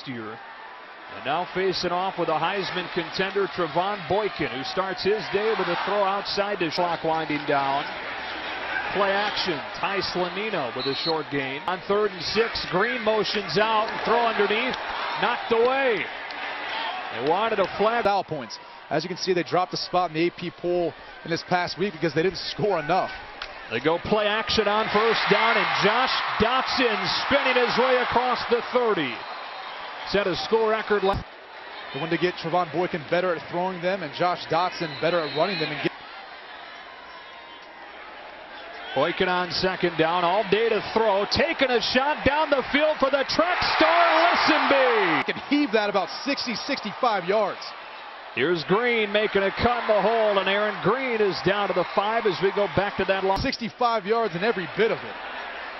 last year. And now facing off with a Heisman contender, Trevone Boykin, who starts his day with a throw outside the clock winding down. Play action, Ty Slamino with a short gain. On 3rd and 6, Green motions out and throw underneath, knocked away. They wanted a flag. Foul points. As you can see, they dropped a spot in the AP poll in this past week because they didn't score enough. They go play action on 1st down, and Josh Doctson spinning his way across the 30. Set a score record left. They wanted to get Trevone Boykin better at throwing them and Josh Doctson better at running them. Boykin on 2nd down, all day to throw, taking a shot down the field for the track star, Listenbee. He can heave that about 60, 65 yards. Here's Green making a cut in the hole, and Aaron Green is down to the 5 as we go back to that line. 65 yards in every bit of it.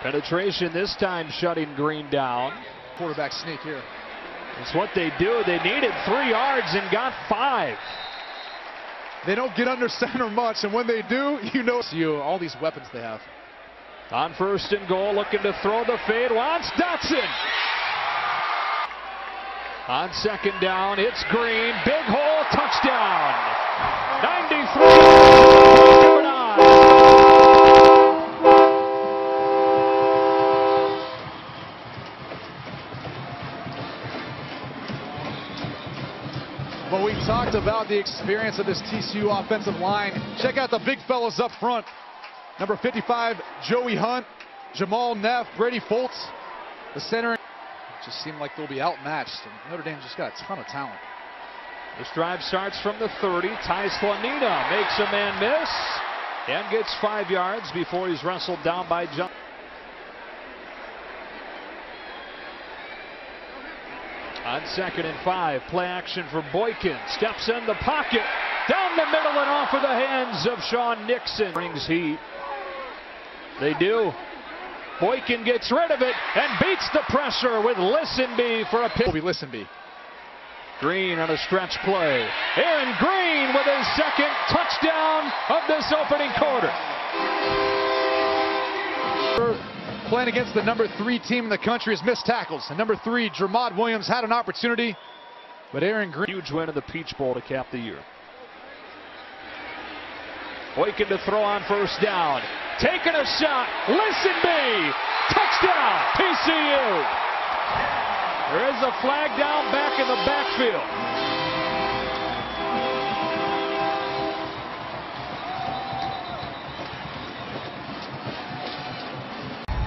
Penetration this time shutting Green down. Quarterback sneak here. That's what they do. They needed 3 yards and got 5. They don't get under center much, and when they do, you know all these weapons they have. On 1st and goal, looking to throw the fade, wants Doctson. On 2nd down, it's Green. Big hole, touchdown. 93. Well, we talked about the experience of this TCU offensive line. Check out the big fellas up front. Number 55, Joey Hunt, Jamal Neff, Brady Fultz, the center. Just seem like they'll be outmatched. And Notre Dame just got a ton of talent. This drive starts from the 30. Ty Slanina makes a man miss and gets 5 yards before he's wrestled down by Johnson. On 2nd and 5, play action for Boykin. Steps in the pocket, down the middle and off of the hands of Sean Nixon. Brings heat. They do. Boykin gets rid of it and beats the pressure with Listenbee for a pick. Listenbee. Green on a stretch play. Aaron Green with his 2nd touchdown of this opening quarter. Playing against the number 3 team in the country has missed tackles. And number 3, Jermod Williams, had an opportunity, but Aaron Green. Huge win in the Peach Bowl to cap the year. Boykin to throw on 1st down. Taking a shot, Listenbee, touchdown, TCU. There is a flag down back in the backfield.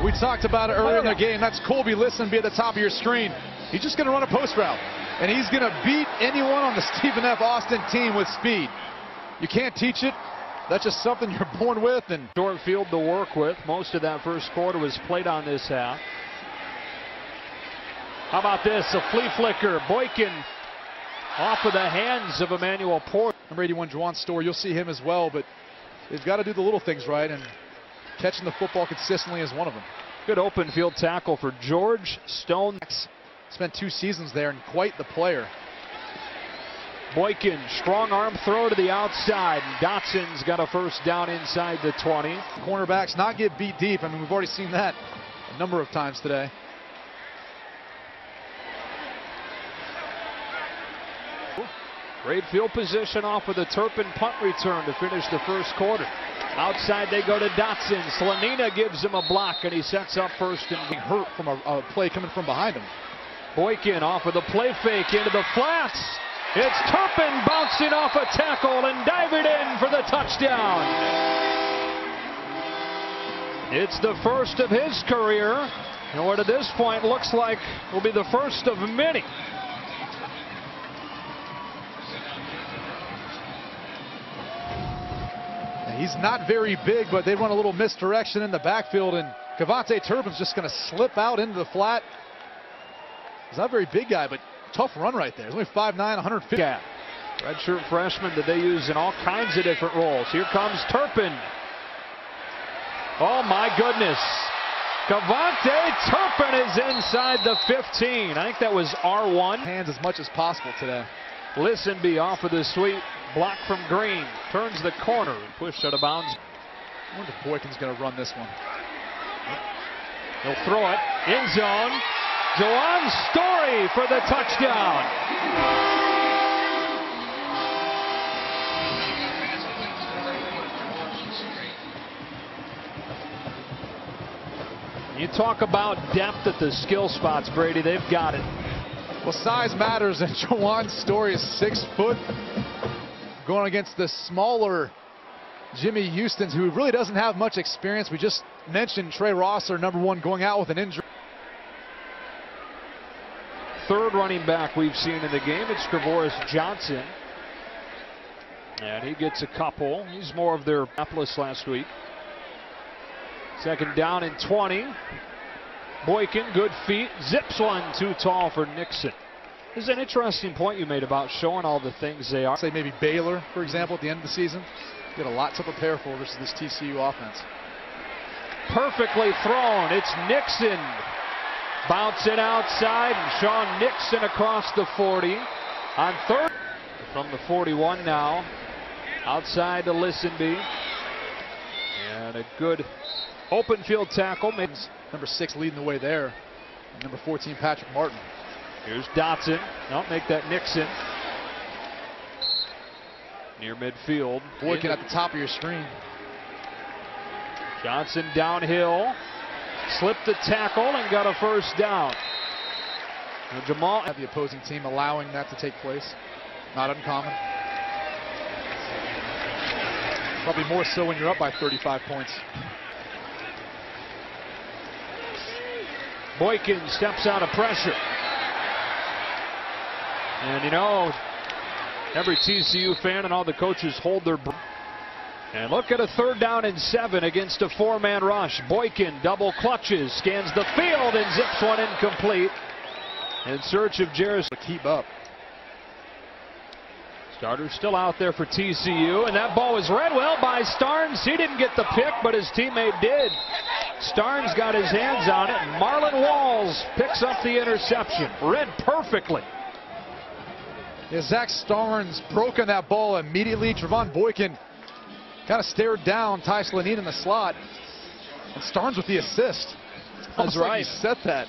We talked about it earlier in the game. That's Colby Listenbee at the top of your screen. He's just going to run a post route, and he's going to beat anyone on the Stephen F. Austin team with speed. You can't teach it. That's just something you're born with. And short field to work with. Most of that 1st quarter was played on this half. How about this? A flea flicker. Boykin off of the hands of Emmanuel Porter. Number 81, Juwan Store. You'll see him as well, but they've got to do the little things right, and catching the football consistently is one of them. Good open field tackle for George Stone. Spent 2 seasons there and quite the player. Boykin, strong arm throw to the outside, and Dotson's got a 1st down inside the 20. Cornerbacks not get beat deep. I mean, we've already seen that a number of times today. Great field position off of the Turpin punt return to finish the 1st quarter. Outside they go to Doctson. Slanina gives him a block, and he sets up 1st and hurt from a play coming from behind him. Boykin off of the play fake into the flats. It's Turpin bouncing off a tackle and diving in for the touchdown. It's the 1st of his career, and what at this point looks like will be the 1st of many. He's not very big, but they run a little misdirection in the backfield, and KaVontae Turpin's just going to slip out into the flat. He's not a very big guy, but tough run right there. He's only 5'9", 150. Yeah. Redshirt freshman that they use in all kinds of different roles. Here comes Turpin. Oh, my goodness. KaVontae Turpin is inside the 15. I think that was R1. Hands as much as possible today. Listenbee off of the sweep. Block from Green. Turns the corner and pushed out of bounds. I wonder if Boykin's going to run this one. He'll throw it. End zone. Ja'Juan Story for the touchdown. You talk about depth at the skill spots, Brady. They've got it. Well, size matters, and Ja'Juan Story is 6 foot, going against the smaller Jimmy Houston, who really doesn't have much experience. We just mentioned Trey Rosser, number one, going out with an injury. Third running back we've seen in the game. It's Gravoris Johnson. And he gets a couple. He's more of their Appalachian last week. Second down and 20. Boykin, good feet. Zips one too tall for Nixon. This is an interesting point you made about showing all the things they are. Say maybe Baylor, for example, at the end of the season. Get a lot to prepare for versus this TCU offense. Perfectly thrown. It's Nixon. Bounce it outside, and Sean Nixon across the 40 on third. From the 41 now, outside to Listenbee. And a good open field tackle. Number 6 leading the way there. Number 14, Patrick Martin. Here's Doctson. Don't make that Nixon. Near midfield. Boykin at the top of your screen. Johnson downhill. Slipped the tackle and got a first down. And Jamal had the opposing team allowing that to take place. Not uncommon. Probably more so when you're up by 35 points. Boykin steps out of pressure. And you know, every TCU fan and all the coaches hold their breath. And look at a third down and 7 against a 4-man rush. Boykin double clutches, scans the field, and zips one incomplete. In search of Jarrett to keep up. Starter still out there for TCU, and that ball was read well by Starnes. He didn't get the pick, but his teammate did. Starnes got his hands on it, and Marlon Walls picks up the interception. Read perfectly. Yeah, Zach Starnes broke on that ball immediately. Trevone Boykin kind of stared down Ty Slamino in the slot, and Starnes with the assist. That's right. He set that.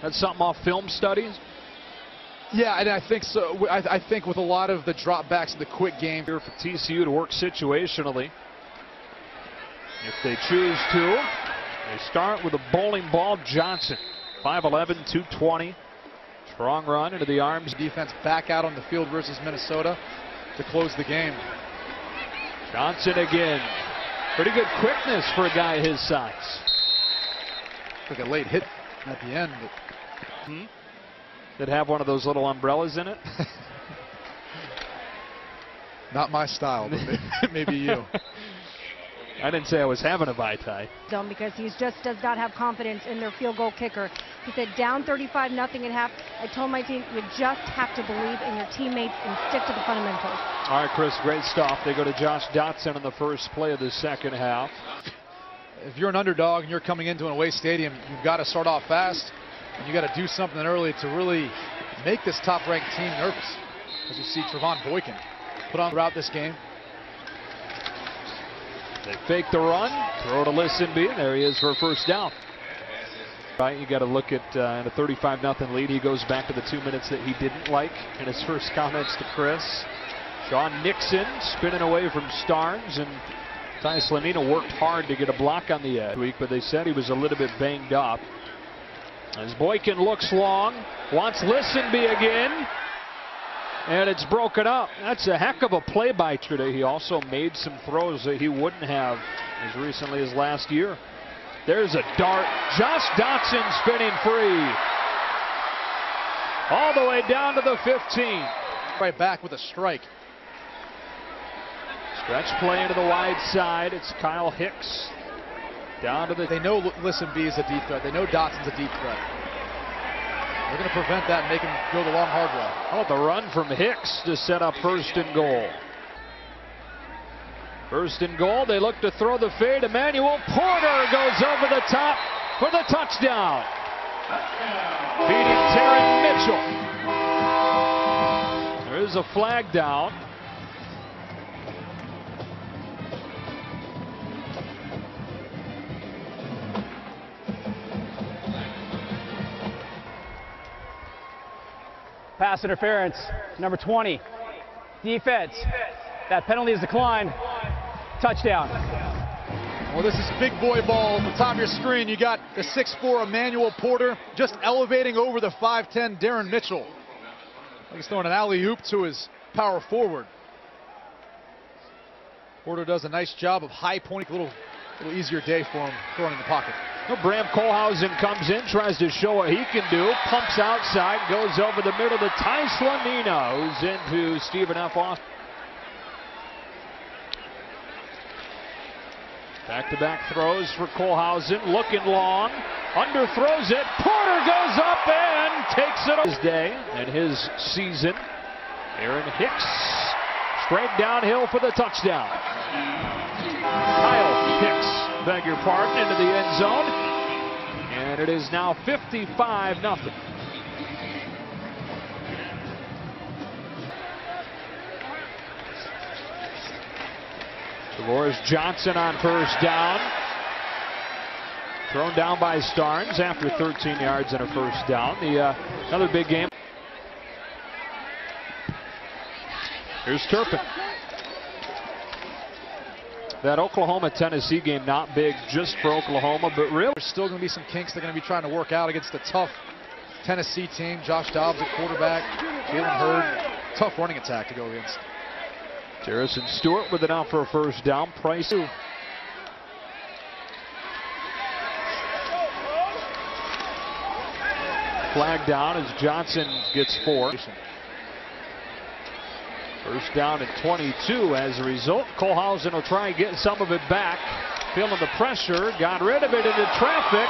That's something off film studies. Yeah, and I think so. I think with a lot of the dropbacks and the quick game here for TCU to work situationally, if they choose to, they start with a bowling ball. Johnson, 5'11", 220, strong run into the arms. Defense back out on the field versus Minnesota to close the game. Johnson again. Pretty good quickness for a guy his size. Took a late hit at the end. Did have one of those little umbrellas in it? Not my style, but maybe you. I didn't say I was having a bye-tie. Because he just does not have confidence in their field goal kicker. He said down 35-0 at half. I told my team, you just have to believe in your teammates and stick to the fundamentals. All right, Chris, great stuff. They go to Josh Doctson on the first play of the second half. If you're an underdog and you're coming into an away stadium, you've got to start off fast, and you've got to do something early to really make this top-ranked team nervous. As you see Trevone Boykin put on throughout this game. They fake the run, throw to Listenbee, and there he is for a first down. Right, you got to look at in a 35-0 lead. He goes back to the 2 minutes that he didn't like in his first comments to Chris. Sean Nixon spinning away from Starnes, and Ty Slamino worked hard to get a block on the edge, but they said he was a little bit banged up. As Boykin looks long, wants Listenbee again. And it's broken up. That's a heck of a play by today. He also made some throws that he wouldn't have as recently as last year. There's a dart. Josh Doctson spinning free. All the way down to the 15. Right back with a strike. Stretch play into the wide side. It's Kyle Hicks. Down to the... They know Listenbee is a deep threat. They know Dotson's a deep threat. They're going to prevent that and make him go the long, hard way. Oh, the run from Hicks to set up first and goal. First and goal. They look to throw the fade. Emmanuel Porter goes over the top for the touchdown. Beating Terry Mitchell. There is a flag down. Pass interference, number 20. Defense. That penalty is declined. Touchdown. Well, this is big boy ball. At the top of your screen, you got the 6'4" Emmanuel Porter just elevating over the 5'10" Darren Mitchell. He's throwing an alley-oop to his power forward. Porter does a nice job of high point, a little easier day for him throwing in the pocket. Well, Bram Kohlhausen comes in, tries to show what he can do, pumps outside, goes over the middle to Ty Slamino, who's into Stephen F. Austin. Back-to-back throws for Kohlhausen, looking long, underthrows it, Porter goes up and takes it. His day and his season, Aaron Hicks, straight downhill for the touchdown. Kyle Hicks, beg your pardon, into the end zone. And it is now 55-0. Gravoris Johnson on first down. Thrown down by Starnes after 13 yards and a first down. Another big game. Here's Turpin. That Oklahoma-Tennessee game, not big just for Oklahoma, but really. There's still going to be some kinks they're going to be trying to work out against the tough Tennessee team. Josh Dobbs at quarterback, Jalen Hurd. Tough running attack to go against. Harrison Stewart with it out for a first down. Price. Flag down as Johnson gets four. First down at 22 as a result. Kohlhausen will try and get some of it back. Feeling the pressure. Got rid of it into traffic.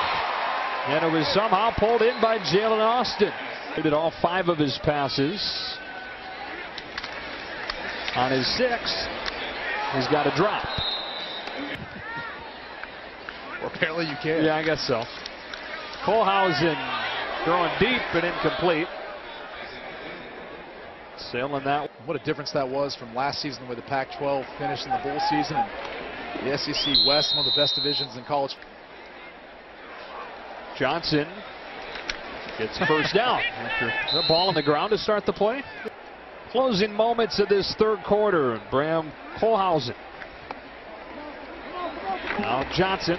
And it was somehow pulled in by Jalen Austin. He did all five of his passes. On his sixth, he's got a drop. Or apparently you can. Yeah, I guess so. Kohlhausen throwing deep and incomplete. Sailing that. What a difference that was from last season, where the Pac-12 finished in the bowl season. And the SEC West, one of the best divisions in college. Johnson gets first down. The ball on the ground to start the play. Closing moments of this third quarter, and Bram Kohlhausen. Now Johnson.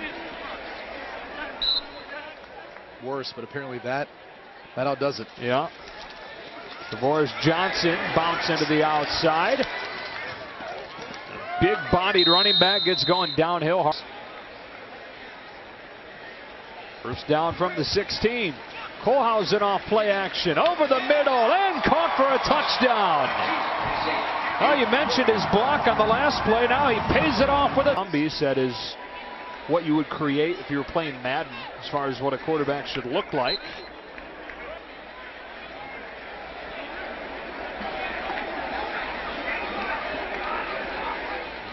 Worse, but apparently that outdoes it. Yeah. Gravoris Johnson bounce into the outside. Big-bodied running back gets going downhill. First down from the 16. Kohlhausen off play action, over the middle, and caught for a touchdown. Well, you mentioned his block on the last play. Now he pays it off with a... That is what you would create if you were playing Madden, as far as what a quarterback should look like.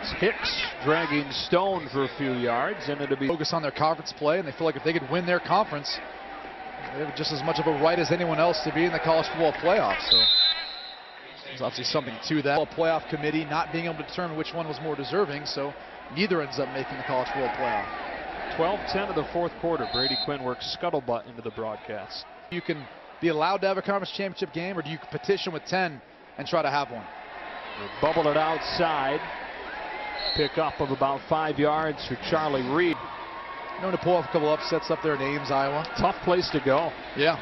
It's Hicks dragging Stone for a few yards, and it'll be... Focus on their conference play, and they feel like if they could win their conference... They have just as much of a right as anyone else to be in the college football playoff, so there's obviously something to that. Playoff committee not being able to determine which one was more deserving, so neither ends up making the college football playoff. 12-10 of the fourth quarter. Brady Quinn works scuttlebutt into the broadcast. You can be allowed to have a conference championship game, or do you petition with 10 and try to have one? They bubble it outside. Pick up of about 5 yards for Charlie Reed. Known to pull off a couple upsets up there in Ames, Iowa. Tough place to go. Yeah.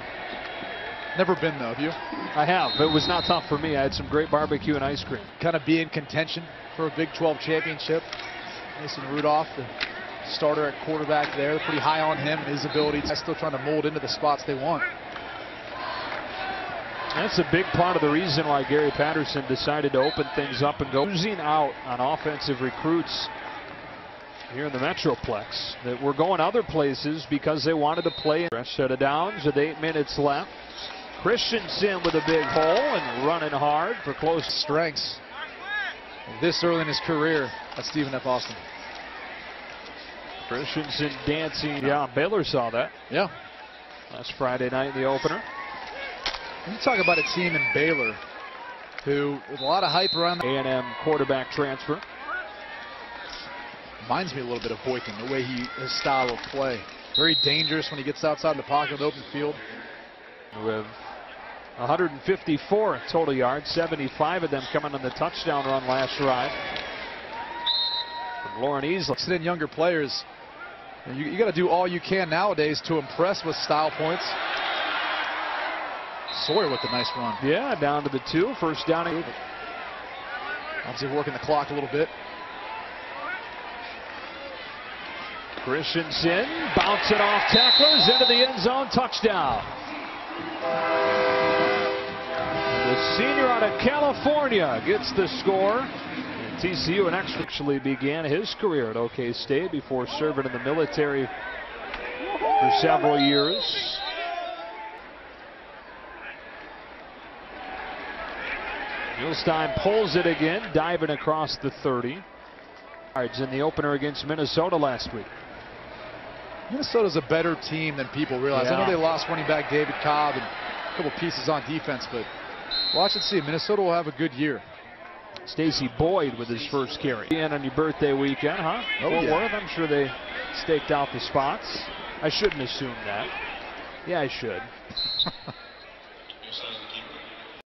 Never been, though, have you? I have. It was not tough for me. I had some great barbecue and ice cream. Kind of be in contention for a Big 12 championship. Mason Rudolph, the starter at quarterback there. Pretty high on him and his ability. They're still trying to mold into the spots they want. That's a big part of the reason why Gary Patterson decided to open things up and go losing out on offensive recruits here in the Metroplex that were going other places because they wanted to play. Fresh set of downs with 8 minutes left. Christiansen with a big hole and running hard for close strengths this early in his career at Stephen F. Austin. Christiansen dancing. Yeah, Baylor saw that. Yeah. Last Friday night in the opener. You talk about a team in Baylor who, with a lot of hype around the A&M quarterback transfer. Reminds me a little bit of Boykin, the way his style of play. Very dangerous when he gets outside the pocket of the open field. With 154 in total yards, 75 of them coming on the touchdown run last drive. From Lauren Easley and younger players, you got to do all you can nowadays to impress with style points. Sawyer with the nice run. Yeah, down to the 2, first down. Obviously working the clock a little bit. Christiansen bouncing off tacklers into the end zone, touchdown. The senior out of California gets the score. And TCU and actually began his career at OK State before serving in the military for several years. Milstein pulls it again, diving across the 30. In the opener against Minnesota last week. Minnesota's a better team than people realize. Yeah. I know they lost running back David Cobb and a couple pieces on defense, but watch and see. Minnesota will have a good year. Stacy Boyd with his first carry. And on your birthday weekend, huh? Oh, yeah. Fort Worth, I'm sure they staked out the spots. I shouldn't assume that. Yeah, I should.